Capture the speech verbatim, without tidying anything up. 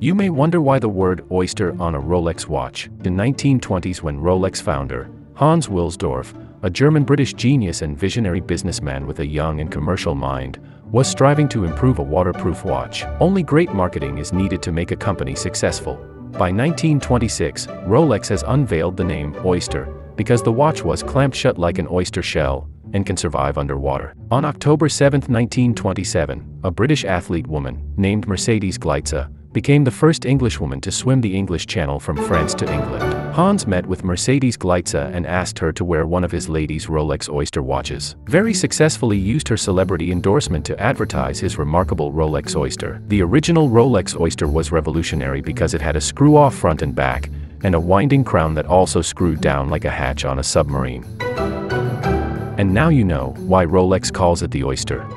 You may wonder why the word oyster on a Rolex watch. In nineteen twenties, when Rolex founder, Hans Wilsdorf, a German-British genius and visionary businessman with a young and commercial mind, was striving to improve a waterproof watch. Only great marketing is needed to make a company successful. By nineteen twenty-six, Rolex has unveiled the name Oyster, because the watch was clamped shut like an oyster shell, and can survive underwater. On October seventh nineteen twenty-seven, a British athlete woman, named Mercedes Gleitze, became the first Englishwoman to swim the English Channel from France to England. Hans met with Mercedes Gleitze and asked her to wear one of his lady's Rolex Oyster watches. Very successfully used her celebrity endorsement to advertise his remarkable Rolex Oyster. The original Rolex Oyster was revolutionary because it had a screw-off front and back, and a winding crown that also screwed down like a hatch on a submarine. And now you know why Rolex calls it the Oyster.